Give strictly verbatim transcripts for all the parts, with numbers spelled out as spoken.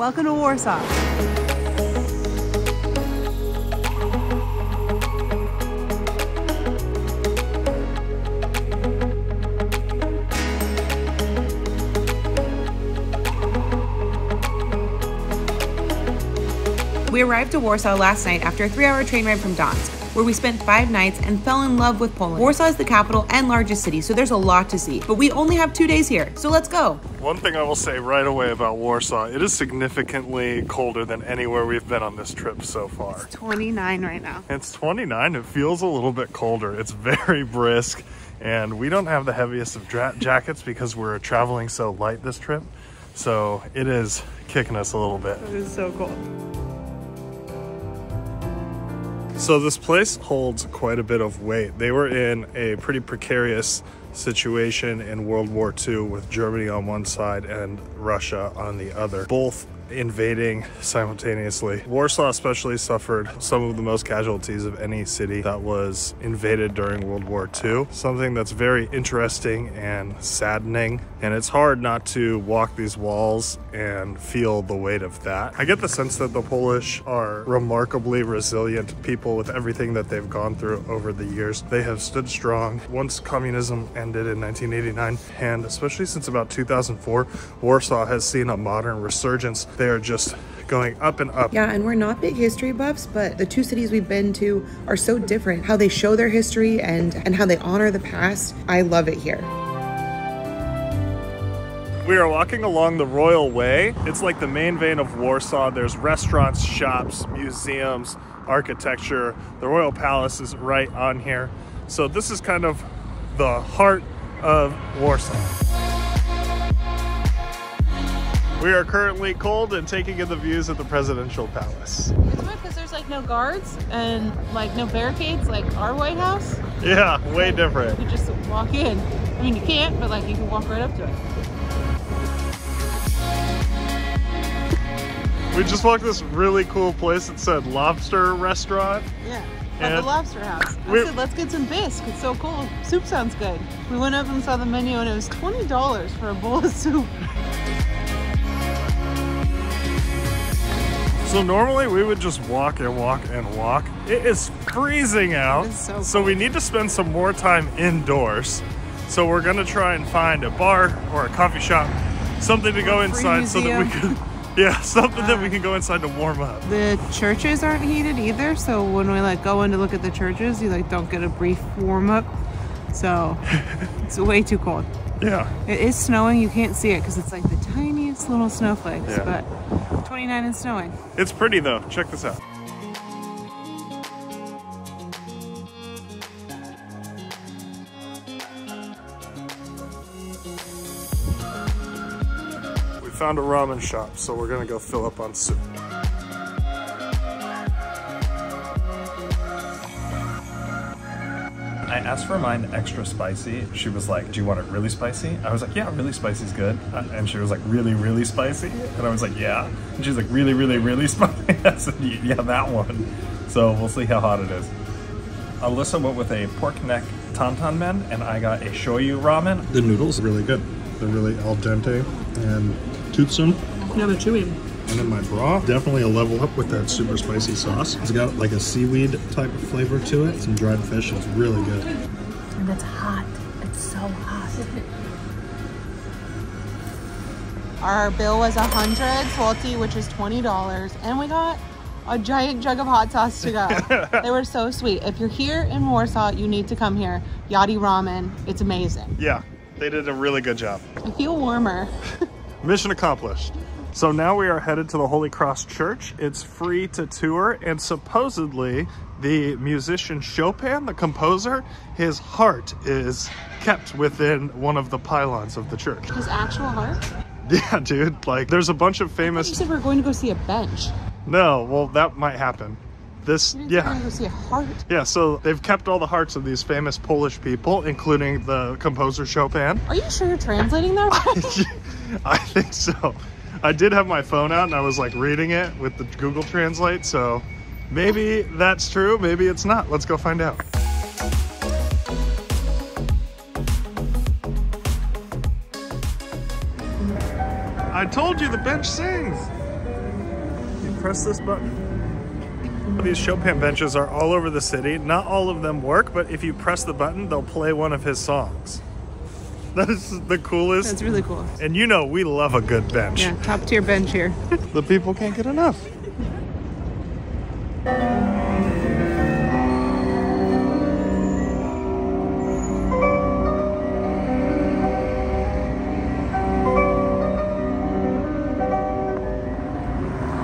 Welcome to Warsaw. We arrived at Warsaw last night after a three-hour train ride from Gdańsk, where we spent five nights and fell in love with Poland. Warsaw is the capital and largest city, so there's a lot to see. But we only have two days here, so let's go. One thing I will say right away about Warsaw, it is significantly colder than anywhere we've been on this trip so far. It's twenty-nine right now. It's twenty-nine, it feels a little bit colder. It's very brisk, and we don't have the heaviest of jackets because we're traveling so light this trip. So it is kicking us a little bit. It is so cold. So this place holds quite a bit of weight. They were in a pretty precarious situation in World War Two with Germany on one side and Russia on the other, both invading simultaneously. Warsaw especially suffered some of the most casualties of any city that was invaded during World War Two. Something that's very interesting and saddening, and it's hard not to walk these walls and feel the weight of that. I get the sense that the Polish are remarkably resilient people with everything that they've gone through over the years. They have stood strong. Once communism ended in nineteen eighty-nine, and especially since about two thousand four, Warsaw has seen a modern resurgence. They are just going up and up. Yeah, and we're not big history buffs, but the two cities we've been to are so different. How they show their history and, and how they honor the past. I love it here. We are walking along the Royal Way. It's like the main vein of Warsaw. There's restaurants, shops, museums, architecture. The Royal Palace is right on here. So this is kind of the heart of Warsaw. We are currently cold and taking in the views of the Presidential Palace. It's weird because there's like no guards and like no barricades like our White House. Yeah, way different. You just walk in. I mean, you can't, but like you can walk right up to it. We just walked this really cool place that said lobster restaurant. Yeah. At the Lobster House. I said, let's get some bisque. It's so cold. Soup sounds good. We went up and saw the menu and it was twenty dollars for a bowl of soup. So normally we would just walk and walk and walk. It is freezing out. It is so cold. So we need to spend some more time indoors. So we're gonna try and find a bar or a coffee shop, something to go inside so that we can Yeah, something uh, that we can go inside to warm up. The churches aren't heated either, so when we like go in to look at the churches, you like don't get a brief warm up. So it's way too cold. Yeah. It is snowing. You can't see it because it's like the tiniest little snowflakes, yeah. But twenty-nine and snowing. It's pretty though. Check this out. Found a ramen shop, so we're gonna go fill up on soup. I asked for mine extra spicy. She was like, do you want it really spicy? I was like, yeah, really spicy is good. And she was like, really, really spicy? And I was like, yeah. And she's like, really, really, really spicy? I said, yeah, that one. So we'll see how hot it is. Alyssa went with a pork neck tauntaun men, and I got a shoyu ramen. The noodles are really good. They're really al dente and toothsome. Yeah, they're chewy. And in my broth, definitely a level up with that super spicy sauce. It's got like a seaweed type of flavor to it. Some dried fish, it's really good. And it's hot, it's so hot. Our bill was one hundred forty, which is twenty dollars. And we got a giant jug of hot sauce to go. They were so sweet. If you're here in Warsaw, you need to come here. Yadi Ramen, it's amazing. Yeah. They did a really good job. I feel warmer. Mission accomplished. So now we are headed to the Holy Cross Church. It's free to tour, and supposedly the musician Chopin, the composer, his heart is kept within one of the pylons of the church. His actual heart? Yeah, dude. Like, there's a bunch of famous... I thought you said we're going to go see a bench. No, well, that might happen. This, yeah. Go see a heart. Yeah, so they've kept all the hearts of these famous Polish people, including the composer Chopin. Are you sure you're translating that right? I, I think so. I did have my phone out and I was like reading it with the Google Translate, so maybe that's true, maybe it's not. Let's go find out. I told you the bench sings. press this button. These Chopin benches are all over the city. Not all of them work, but if you press the button, they'll play one of his songs. That is the coolest. That's really cool. And you know we love a good bench. Yeah, top tier bench here. The people can't get enough.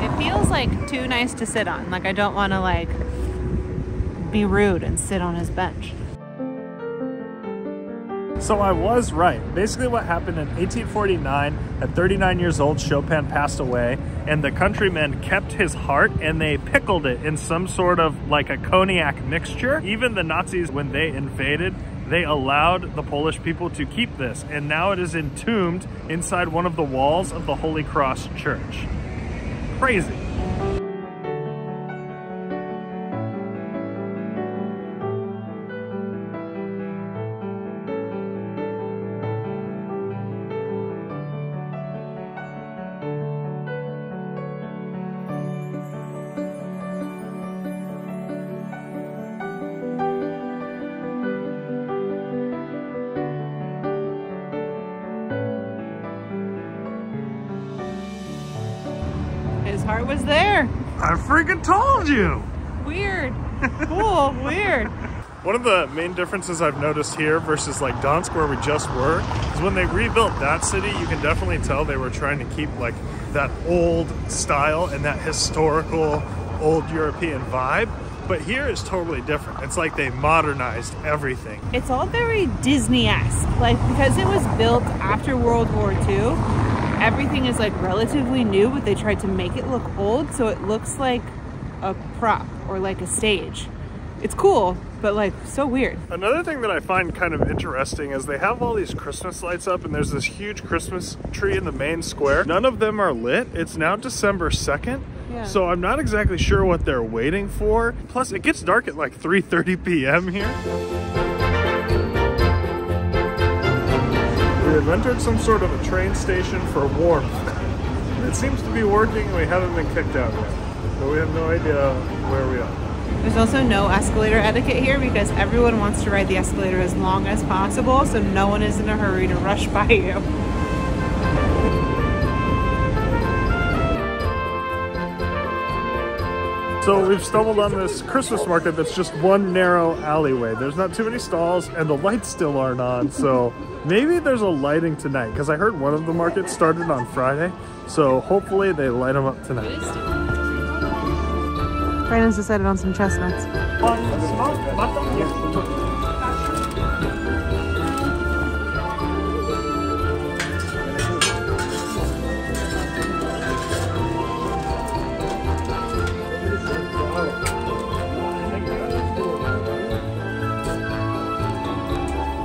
It feels like too nice to sit on. Like I don't want to like be rude and sit on his bench. So I was right. Basically what happened in eighteen forty-nine, at thirty-nine years old, Chopin passed away, and the countrymen kept his heart and they pickled it in some sort of like a cognac mixture. Even the Nazis, when they invaded, they allowed the Polish people to keep this, and now it is entombed inside one of the walls of the Holy Cross Church. Crazy. Heart was there. I freaking told you. Weird. Cool. Weird. One of the main differences I've noticed here versus like Gdańsk, where we just were, is when they rebuilt that city, you can definitely tell they were trying to keep like that old style and that historical old European vibe. But here is totally different. It's like they modernized everything. It's all very Disney-esque, like because it was built after World War Two. Everything is like relatively new, but they tried to make it look old, so it looks like a prop or like a stage. It's cool, but like so weird. Another thing that I find kind of interesting is they have all these Christmas lights up, and there's this huge Christmas tree in the main square. None of them are lit. It's now December second. Yeah. So I'm not exactly sure what they're waiting for. Plus it gets dark at like three thirty p m here. We've entered some sort of a train station for warmth. It seems to be working, and we haven't been kicked out yet. But we have no idea where we are. There's also no escalator etiquette here because everyone wants to ride the escalator as long as possible, so no one is in a hurry to rush by you. So we've stumbled on this Christmas market that's just one narrow alleyway. There's not too many stalls, and the lights still aren't on, so maybe there's a lighting tonight, because I heard one of the markets started on Friday, so hopefully they light them up tonight. Brandon's decided on some chestnuts.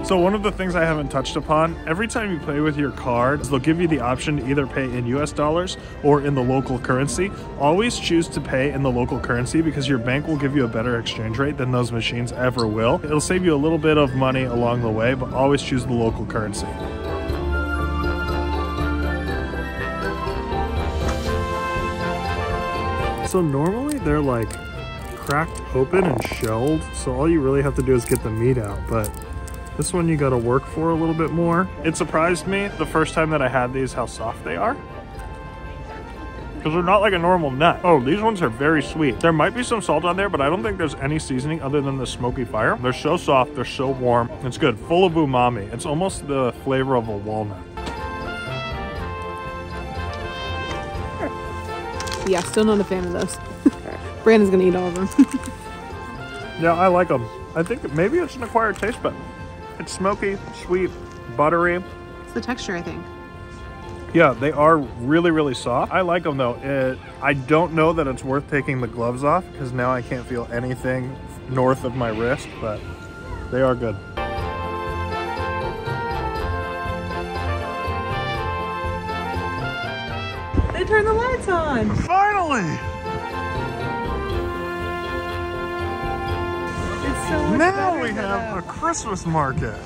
So one of the things I haven't touched upon, every time you play with your cards, they'll give you the option to either pay in U S dollars or in the local currency. Always choose to pay in the local currency because your bank will give you a better exchange rate than those machines ever will. It'll save you a little bit of money along the way, but always choose the local currency. So normally they're like cracked open and shelled, so all you really have to do is get the meat out, but this one you gotta work for a little bit more. It surprised me the first time that I had these how soft they are. Because they're not like a normal nut. Oh, these ones are very sweet. There might be some salt on there, but I don't think there's any seasoning other than the smoky fire. They're so soft, they're so warm. It's good, full of umami. It's almost the flavor of a walnut. Yeah, still not a fan of those. Brandon's gonna eat all of them. Yeah, I like them. I think maybe it's an acquired taste bud. It's smoky, sweet, buttery. It's the texture, I think. Yeah, they are really, really soft. I like them though. It, I don't know that it's worth taking the gloves off because now I can't feel anything north of my wrist, but they are good. They turned the lights on. Finally. So now we have a Christmas market.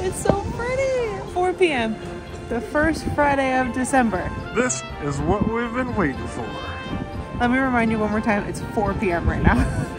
It's so pretty. four p m The first Friday of December. This is what we've been waiting for. Let me remind you one more time, it's four p m right now.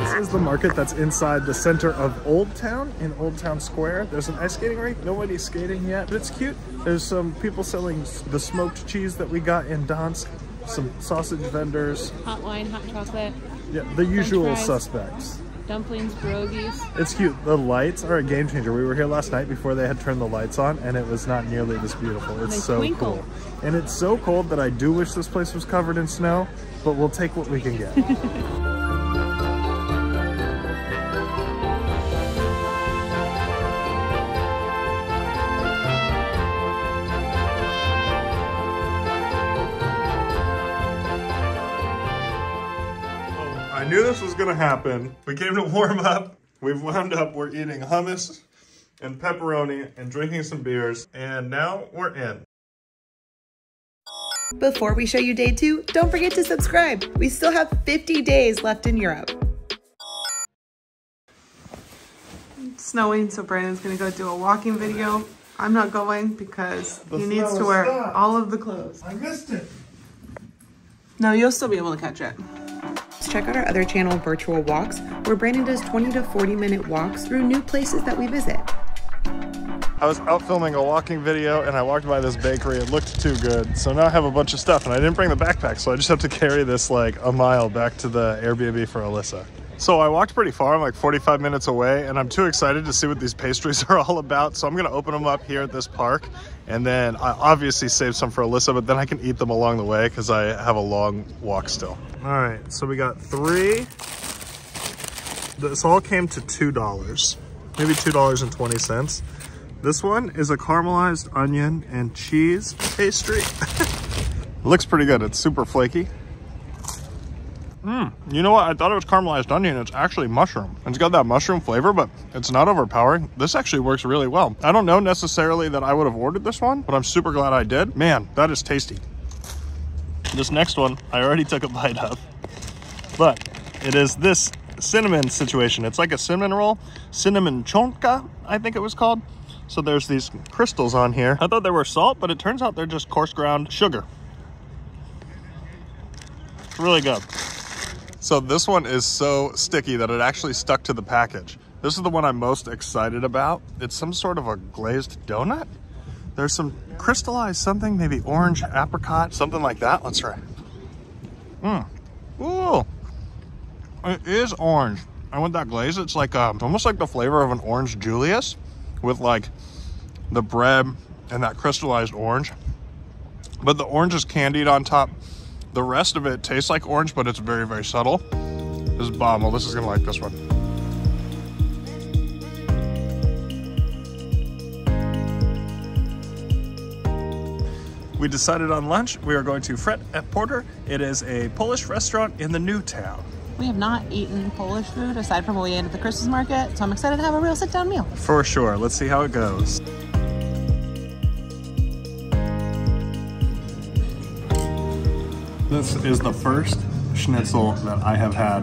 This is the market that's inside the center of Old Town in Old Town Square. There's an ice skating rink. Nobody's skating yet, but it's cute. There's some people selling the smoked cheese that we got in Gdańsk, some sausage vendors. Hot wine, hot chocolate. Yeah, the usual suspects. Dumplings, pierogies. It's cute. The lights are a game changer. We were here last night before they had turned the lights on, and it was not nearly this beautiful. It's so cool. And it's so cold that I do wish this place was covered in snow, but we'll take what we can get. I knew this was gonna happen. We came to warm up. We've wound up. We're eating hummus and pepperoni and drinking some beers. And now we're in. Before we show you day two, don't forget to subscribe. We still have fifty days left in Europe. It's snowing, so Brandon's gonna go do a walking video. I'm not going because the he needs to wear stopped. all of the clothes. I missed it. No, you'll still be able to catch it. Check out our other channel, Virtual Walks, where Brandon does twenty to forty minute walks through new places that we visit. I was out filming a walking video and I walked by this bakery. It looked too good. So now I have a bunch of stuff and I didn't bring the backpack. So I just have to carry this like a mile back to the Airbnb for Alyssa. So I walked pretty far. I'm like forty-five minutes away and I'm too excited to see what these pastries are all about. So I'm going to open them up here at this park. And then I obviously save some for Alyssa, but then I can eat them along the way because I have a long walk still. All right, so we got three. This all came to two dollars, maybe two dollars and twenty cents. This one is a caramelized onion and cheese pastry. Looks pretty good. It's super flaky. Mm, you know what? I thought it was caramelized onion. It's actually mushroom. It's got that mushroom flavor, but it's not overpowering. This actually works really well. I don't know necessarily that I would have ordered this one, but I'm super glad I did. Man, that is tasty. This next one, I already took a bite of, but it is this cinnamon situation. It's like a cinnamon roll, cinnamon chonka, I think it was called. So there's these crystals on here. I thought they were salt, but it turns out they're just coarse ground sugar. It's really good. So this one is so sticky that it actually stuck to the package. This is the one I'm most excited about. It's some sort of a glazed donut. There's some crystallized something, maybe orange, apricot, something like that. Let's try. Mmm. Ooh. It is orange. I want that glaze. It's like um, almost like the flavor of an orange Julius with like the bread and that crystallized orange. But the orange is candied on top. The rest of it tastes like orange, but it's very, very subtle. This is bomb. Alyssa's gonna like this one. We decided on lunch, we are going to Fret at Porter. It is a Polish restaurant in the new town. We have not eaten Polish food aside from what we ate at the Christmas market, so I'm excited to have a real sit-down meal. For sure, let's see how it goes. This is the first schnitzel that I have had,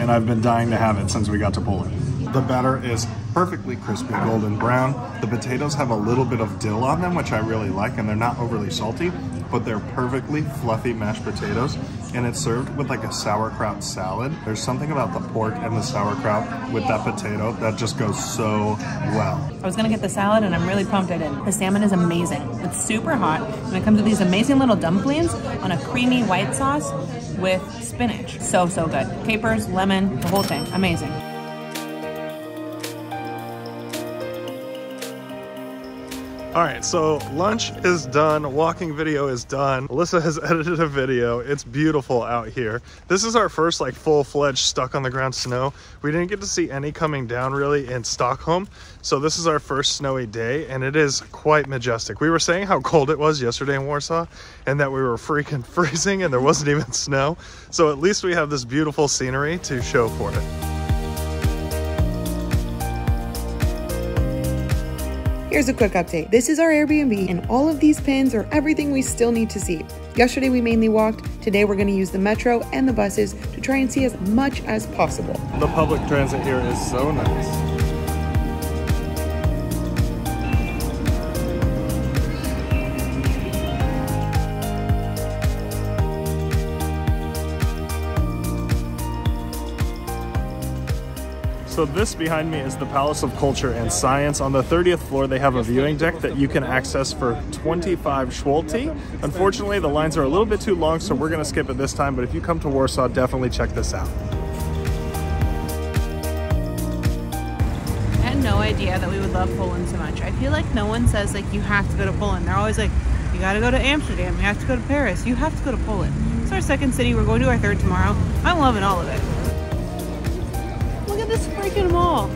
and I've been dying to have it since we got to Poland. The batter is perfectly crispy, golden brown. The potatoes have a little bit of dill on them, which I really like, and they're not overly salty, but they're perfectly fluffy mashed potatoes, and it's served with like a sauerkraut salad. There's something about the pork and the sauerkraut with that potato that just goes so well. I was gonna get the salad and I'm really pumped I didn't. The salmon is amazing. It's super hot, and it comes with these amazing little dumplings on a creamy white sauce with spinach. So, so good. Capers, lemon, the whole thing, amazing. All right, so lunch is done, walking video is done. Alyssa has edited a video. It's beautiful out here. This is our first like full-fledged stuck on the ground snow. We didn't get to see any coming down really in Stockholm. So this is our first snowy day and it is quite majestic. We were saying how cold it was yesterday in Warsaw and that we were freaking freezing and there wasn't even snow. So at least we have this beautiful scenery to show for it. Here's a quick update. This is our Airbnb and all of these pins are everything we still need to see. Yesterday we mainly walked. Today we're going to use the metro and the buses to try and see as much as possible. The public transit here is so nice. So this behind me is the Palace of Culture and Science. On the thirtieth floor, they have a viewing deck that you can access for twenty-five zloty. Unfortunately, the lines are a little bit too long, so we're gonna skip it this time, but if you come to Warsaw, definitely check this out. I had no idea that we would love Poland so much. I feel like no one says like you have to go to Poland. They're always like, you gotta go to Amsterdam, you have to go to Paris, you have to go to Poland. It's our second city, we're going to our third tomorrow. I'm loving all of it. This freaking mall.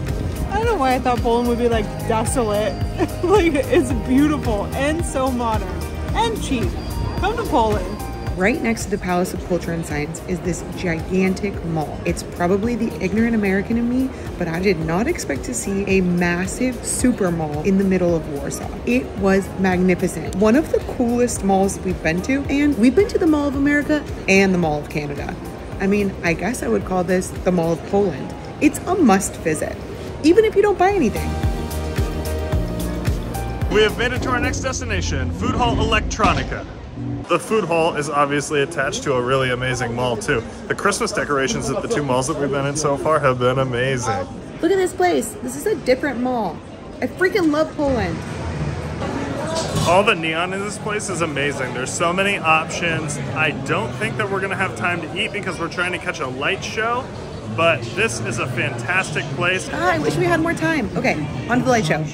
I don't know why I thought Poland would be like desolate. Like, it's beautiful and so modern and cheap. Come to Poland. Right next to the Palace of Culture and Science is this gigantic mall. It's probably the ignorant American in me, but I did not expect to see a massive super mall in the middle of Warsaw. It was magnificent. One of the coolest malls we've been to, and we've been to the Mall of America and the Mall of Canada. I mean, I guess I would call this the Mall of Poland. It's a must visit, even if you don't buy anything. We have made it to our next destination, Food Hall Electronica. The food hall is obviously attached to a really amazing mall too. The Christmas decorations at the two malls that we've been in so far have been amazing. Look at this place. This is a different mall. I freaking love Poland. All the neon in this place is amazing. There's so many options. I don't think that we're gonna have time to eat because we're trying to catch a light show. But this is a fantastic place. Ah, I wish we had more time. Okay, on to the light show.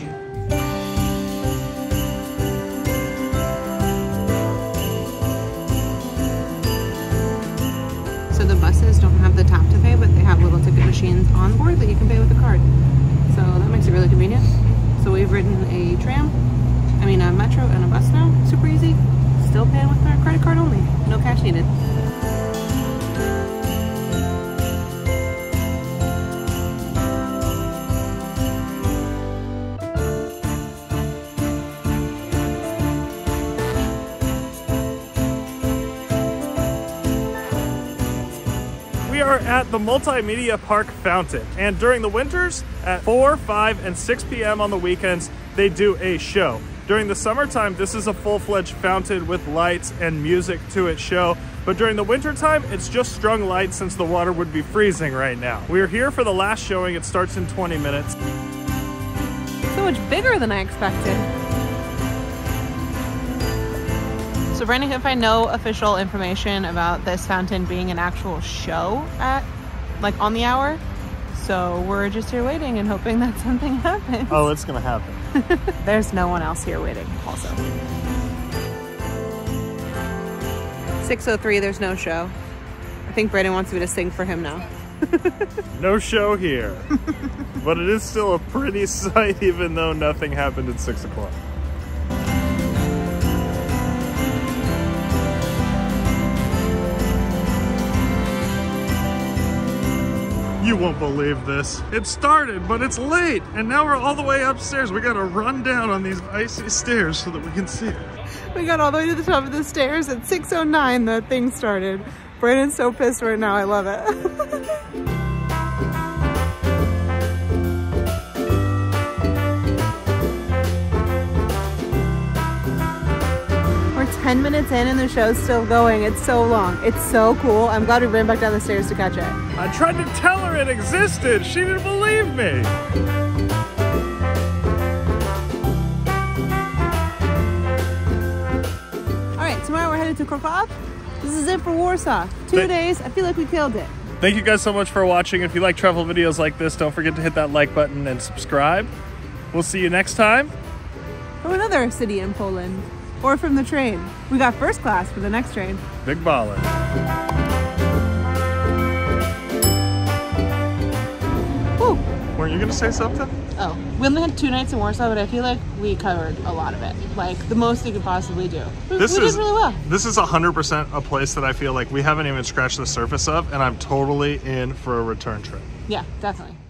So the buses don't have the top to pay, but they have little ticket machines on board that you can pay with a card. So that makes it really convenient. So we've ridden a tram, I mean a metro and a bus now, super easy. Still paying with our credit card only, no cash needed. At the Multimedia Park Fountain, and during the winters at four, five, and six p m on the weekends they do a show. During the summertime this is a full-fledged fountain with lights and music to its show, but during the wintertime it's just strung lights since the water would be freezing right now. We're here for the last showing. It starts in twenty minutes. So much bigger than I expected. So Brandon can find no official information about this fountain being an actual show at, like, on the hour. So we're just here waiting and hoping that something happens. Oh, it's gonna happen. There's no one else here waiting also. six oh three, there's no show. I think Brandon wants me to sing for him now. No show here. But it is still a pretty sight even though nothing happened at six o'clock. You won't believe this. It started, but it's late, and now we're all the way upstairs. We gotta run down on these icy stairs so that we can see it. We got all the way to the top of the stairs at six oh nine, the thing started. Brandon's so pissed right now, I love it. ten minutes in and the show's still going. It's so long. It's so cool. I'm glad we ran back down the stairs to catch it. I tried to tell her it existed. She didn't believe me. All right, tomorrow we're headed to Krakow. This is it for Warsaw. Two Th days. I feel like we killed it. Thank you guys so much for watching. If you like travel videos like this, don't forget to hit that like button and subscribe. We'll see you next time. From another city in Poland. Or from the train. We got first class for the next train. Big baller. Woo. Weren't you gonna say something? Oh, we only had two nights in Warsaw, but I feel like we covered a lot of it. Like the most you could possibly do. We, this we is, did really well. This is one hundred percent a place that I feel like we haven't even scratched the surface of, and I'm totally in for a return trip. Yeah, definitely.